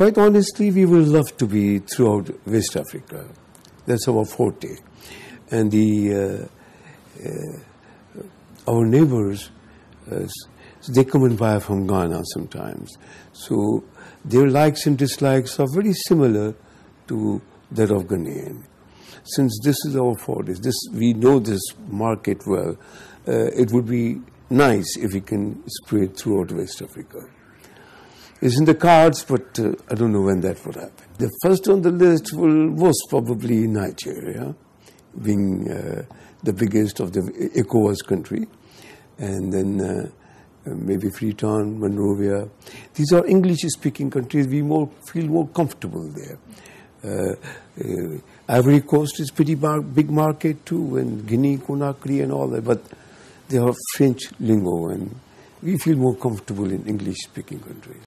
Quite honestly, we would love to be throughout West Africa. That's our forte. And our neighbors, they come and buy from Ghana sometimes. So their likes and dislikes are very similar to that of Ghanaian. Since this is our forte, we know this market well, it would be nice if we can spread throughout West Africa. It's in the cards, but I don't know when that would happen. The first on the list was probably Nigeria, being the biggest of the ECOWAS country, and then maybe Freetown, Monrovia. These are English-speaking countries. We feel more comfortable there. Ivory Coast is pretty big market too, and Guinea, Conakry and all that, but they have French lingo, and we feel more comfortable in English-speaking countries.